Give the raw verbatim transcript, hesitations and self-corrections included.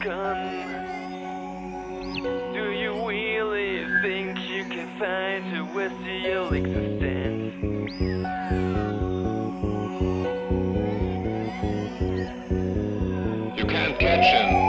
gun. Do you really think you can find terrestrial existence? You can't catch him.